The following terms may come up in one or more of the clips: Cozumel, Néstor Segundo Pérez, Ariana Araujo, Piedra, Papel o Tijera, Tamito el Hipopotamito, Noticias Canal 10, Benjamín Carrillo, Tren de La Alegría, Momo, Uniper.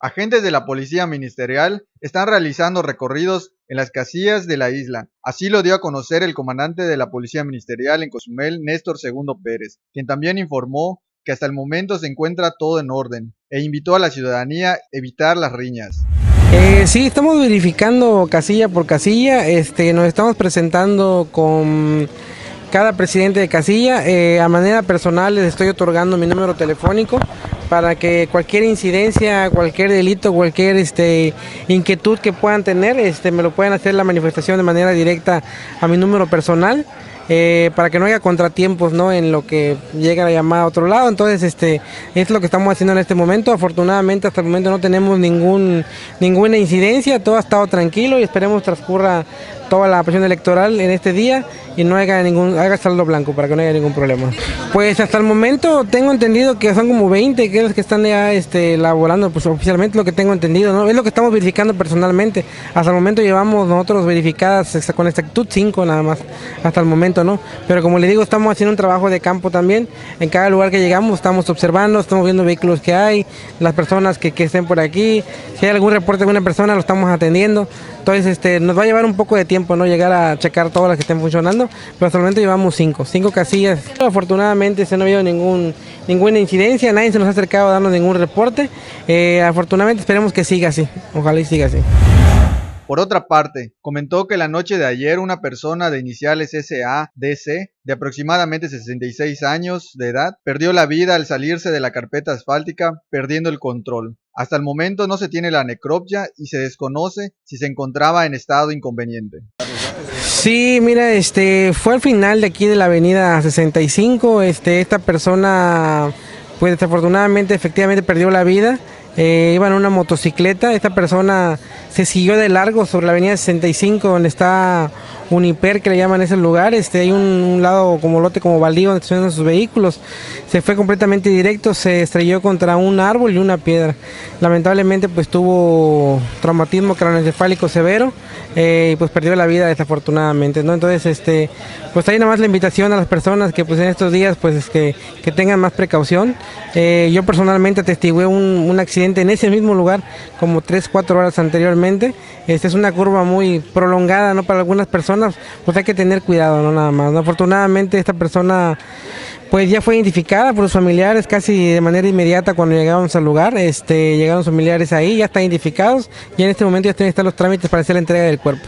Agentes de la Policía Ministerial están realizando recorridos en las casillas de la isla. Así lo dio a conocer el comandante de la Policía Ministerial en Cozumel, Néstor Segundo Pérez, quien también informó que hasta el momento se encuentra todo en orden e invitó a la ciudadanía a evitar las riñas. Sí, estamos verificando casilla por casilla, nos estamos presentando con cada presidente de casilla. A manera personal les estoy otorgando mi número telefónico para que cualquier incidencia, cualquier delito, cualquier inquietud que puedan tener, me lo puedan hacer la manifestación de manera directa a mi número personal, para que no haya contratiempos, ¿no?, en lo que llega la llamada a otro lado. Entonces es lo que estamos haciendo en este momento. Afortunadamente hasta el momento no tenemos ninguna incidencia, todo ha estado tranquilo y esperemos transcurra toda la presión electoral en este día y no haga saldo blanco para que no haya ningún problema. Pues hasta el momento tengo entendido que son como 20 que los que están ya laborando, pues oficialmente lo que tengo entendido, ¿no? Es lo que estamos verificando personalmente. Hasta el momento llevamos nosotros verificadas con exactitud 5 nada más, hasta el momento, ¿no? Pero como les digo, estamos haciendo un trabajo de campo también. En cada lugar que llegamos estamos observando, estamos viendo vehículos que hay, las personas que estén por aquí. Si hay algún reporte de una persona lo estamos atendiendo. Entonces nos va a llevar un poco de tiempo, no llegar a checar todas las que estén funcionando, pero hasta el momento llevamos cinco casillas. Afortunadamente se no ha habido ninguna incidencia, nadie se nos ha acercado a darnos ningún reporte. Afortunadamente esperemos que siga así, ojalá y siga así. Por otra parte, comentó que la noche de ayer una persona de iniciales SADC de aproximadamente 66 años de edad perdió la vida al salirse de la carpeta asfáltica, perdiendo el control. Hasta el momento no se tiene la necropsia y se desconoce si se encontraba en estado inconveniente. Sí, mira, fue al final de aquí de la avenida 65, esta persona pues desafortunadamente efectivamente perdió la vida. Iba en una motocicleta, esta persona se siguió de largo sobre la avenida 65 donde está Uniper, que le llaman ese lugar, hay un lado como lote, como baldío donde están sus vehículos. Se fue completamente directo, se estrelló contra un árbol y una piedra. Lamentablemente pues tuvo traumatismo craneoencefálico severo y pues perdió la vida desafortunadamente, ¿no? Entonces pues ahí nada más la invitación a las personas que pues en estos días pues que tengan más precaución. Yo personalmente atestigué un accidente en ese mismo lugar como 3-4 horas anteriormente. Es una curva muy prolongada, ¿no? Para algunas personas pues hay que tener cuidado, ¿no? Nada más, ¿no? Afortunadamente esta persona pues ya fue identificada por los familiares casi de manera inmediata cuando llegamos al lugar. Llegaron los familiares ahí, ya están identificados y en este momento ya tienen que estar los trámites para hacer la entrega del cuerpo.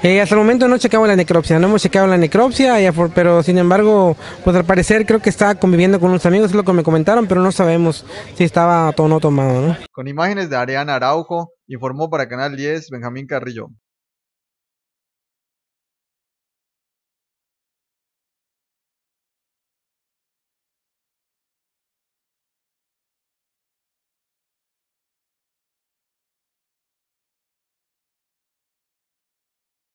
Hasta el momento no checamos la necropsia, no hemos checado la necropsia, pero sin embargo, pues al parecer creo que estaba conviviendo con unos amigos, es lo que me comentaron, pero no sabemos si estaba o no tomado, ¿no? Con imágenes de Ariana Araujo, informó para Canal 10, Benjamín Carrillo.